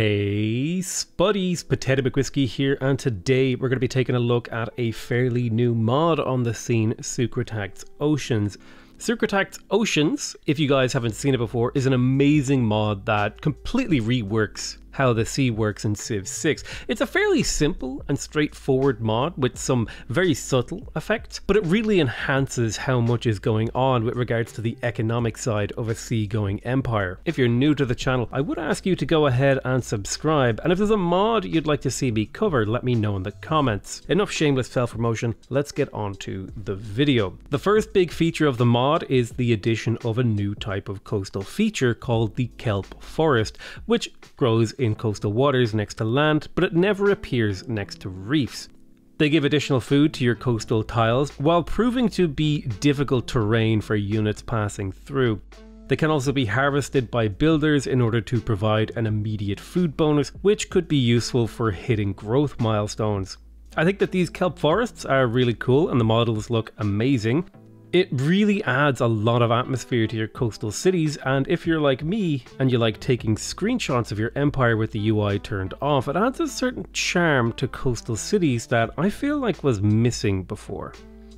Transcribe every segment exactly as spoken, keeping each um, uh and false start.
Hey, Spuddies, Potato McWhiskey here, and today we're going to be taking a look at a fairly new mod on the scene, Sukritact's Oceans. Sukritact's Oceans, if you guys haven't seen it before, is an amazing mod that completely reworks how the sea works in Civ six. It's a fairly simple and straightforward mod with some very subtle effects, but it really enhances how much is going on with regards to the economic side of a seagoing empire. If you're new to the channel, I would ask you to go ahead and subscribe, and if there's a mod you'd like to see me cover, let me know in the comments. Enough shameless self-promotion, let's get on to the video. The first big feature of the mod is the addition of a new type of coastal feature called the Kelp Forest, which grows in in coastal waters next to land, but it never appears next to reefs. They give additional food to your coastal tiles while proving to be difficult terrain for units passing through. They can also be harvested by builders in order to provide an immediate food bonus, which could be useful for hitting growth milestones. I think that these kelp forests are really cool and the models look amazing. It really adds a lot of atmosphere to your coastal cities, and if you're like me and you like taking screenshots of your empire with the U I turned off, it adds a certain charm to coastal cities that I feel like was missing before.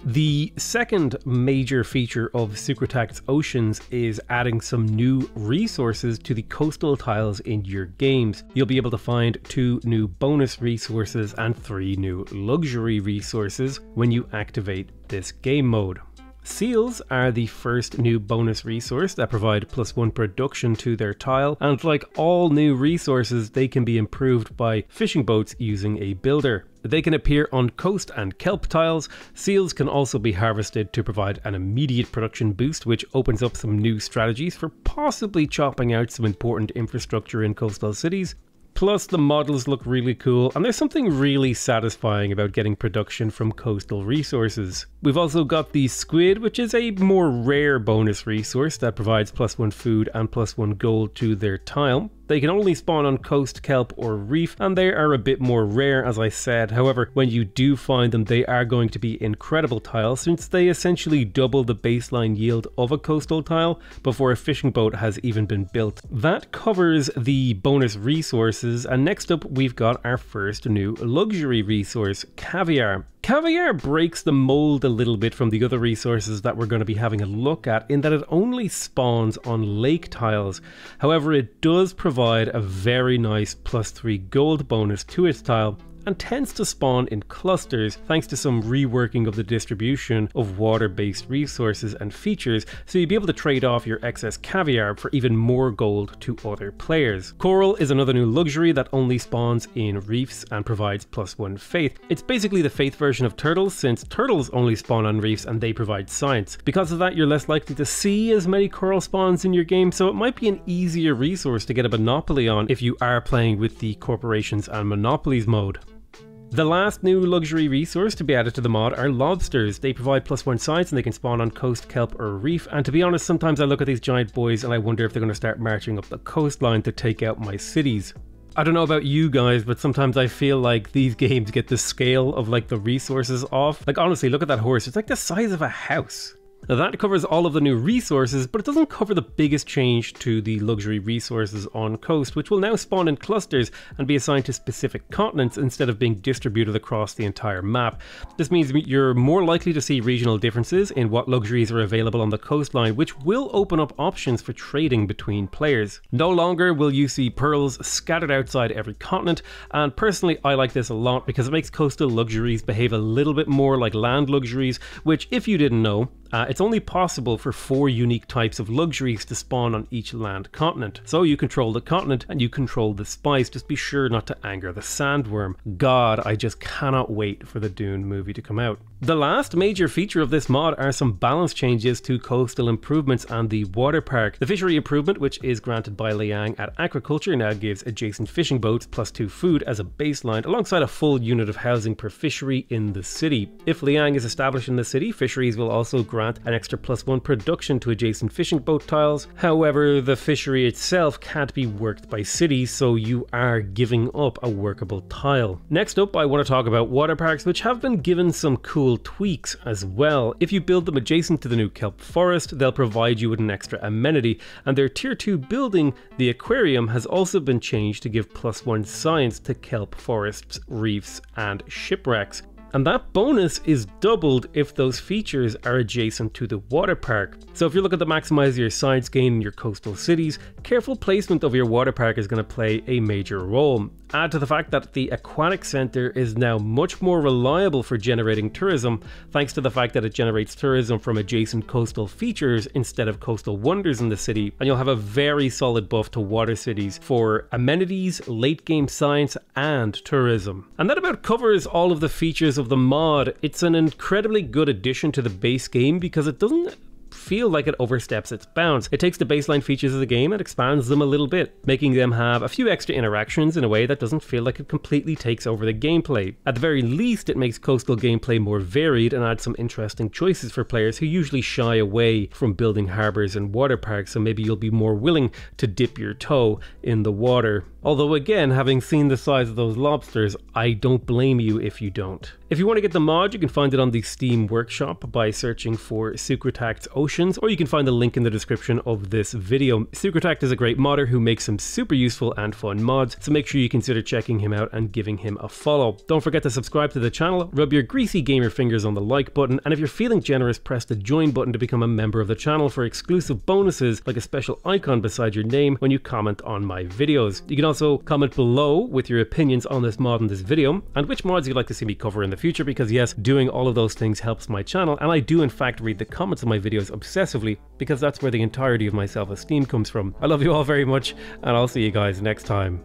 The second major feature of Sukritact's Oceans is adding some new resources to the coastal tiles in your games. You'll be able to find two new bonus resources and three new luxury resources when you activate this game mode. Seals are the first new bonus resource that provide plus one production to their tile, and like all new resources, they can be improved by fishing boats using a builder. They can appear on coast and kelp tiles. Seals can also be harvested to provide an immediate production boost, which opens up some new strategies for possibly chopping out some important infrastructure in coastal cities. Plus, the models look really cool, and there's something really satisfying about getting production from coastal resources. We've also got the squid, which is a more rare bonus resource that provides plus one food and plus one gold to their tile. They can only spawn on coast, kelp or reef, and they are a bit more rare, as I said. However, when you do find them, they are going to be incredible tiles, since they essentially double the baseline yield of a coastal tile before a fishing boat has even been built. That covers the bonus resources. And next up, we've got our first new luxury resource, Caviar. Caviar breaks the mold a little bit from the other resources that we're going to be having a look at, in that it only spawns on lake tiles. However, it does provide a very nice plus three gold bonus to its tile, and tends to spawn in clusters thanks to some reworking of the distribution of water-based resources and features, so you'll be able to trade off your excess caviar for even more gold to other players. Coral is another new luxury that only spawns in reefs and provides plus one faith. It's basically the faith version of turtles, since turtles only spawn on reefs and they provide science. Because of that, you're less likely to see as many coral spawns in your game, so it might be an easier resource to get a monopoly on if you are playing with the corporations and monopolies mode. The last new luxury resource to be added to the mod are lobsters. They provide plus one science and they can spawn on coast, kelp or reef, and to be honest, sometimes I look at these giant boys and I wonder if they're going to start marching up the coastline to take out my cities. I don't know about you guys, but sometimes I feel like these games get the scale of like the resources off. Like honestly, look at that horse, it's like the size of a house. Now that covers all of the new resources, but it doesn't cover the biggest change to the luxury resources on coast, which will now spawn in clusters and be assigned to specific continents instead of being distributed across the entire map. This means you're more likely to see regional differences in what luxuries are available on the coastline, which will open up options for trading between players. No longer will you see pearls scattered outside every continent, and personally I like this a lot because it makes coastal luxuries behave a little bit more like land luxuries, which, if you didn't know, Uh, it's only possible for four unique types of luxuries to spawn on each land continent. So you control the continent and you control the spice. Just be sure not to anger the sandworm. God, I just cannot wait for the Dune movie to come out. The last major feature of this mod are some balance changes to coastal improvements and the water park. The fishery improvement, which is granted by Liang at Aquaculture, now gives adjacent fishing boats plus two food as a baseline, alongside a full unit of housing per fishery in the city. If Liang is established in the city, fisheries will also grow grant an extra plus one production to adjacent fishing boat tiles. However, the fishery itself can't be worked by cities, so you are giving up a workable tile. Next up, I want to talk about water parks, which have been given some cool cool tweaks as well. If you build them adjacent to the new Kelp Forest, they'll provide you with an extra amenity, and their tier two building, the aquarium, has also been changed to give plus one science to kelp forests, reefs and shipwrecks. And that bonus is doubled if those features are adjacent to the water park. So if you're looking to maximize your science gain in your coastal cities, careful placement of your water park is going to play a major role. Add to the fact that the aquatic center is now much more reliable for generating tourism, thanks to the fact that it generates tourism from adjacent coastal features instead of coastal wonders in the city, and you'll have a very solid buff to water cities for amenities, late game science and tourism. And that about covers all of the features of the mod. It's an incredibly good addition to the base game because it doesn't feel like it oversteps its bounds. It takes the baseline features of the game and expands them a little bit, making them have a few extra interactions in a way that doesn't feel like it completely takes over the gameplay. At the very least, it makes coastal gameplay more varied and adds some interesting choices for players who usually shy away from building harbors and water parks, so maybe you'll be more willing to dip your toe in the water. Although again, having seen the size of those lobsters, I don't blame you if you don't. If you want to get the mod, you can find it on the Steam Workshop by searching for Sukritact's Oceans, or you can find the link in the description of this video. Sukritact is a great modder who makes some super useful and fun mods, so make sure you consider checking him out and giving him a follow. Don't forget to subscribe to the channel, rub your greasy gamer fingers on the like button, and if you're feeling generous, press the join button to become a member of the channel for exclusive bonuses like a special icon beside your name when you comment on my videos. You can also comment below with your opinions on this mod in this video and which mods you'd like to see me cover in the future, because yes, doing all of those things helps my channel, and I do in fact read the comments of my videos obsessively because that's where the entirety of my self-esteem comes from. I love you all very much, and I'll see you guys next time.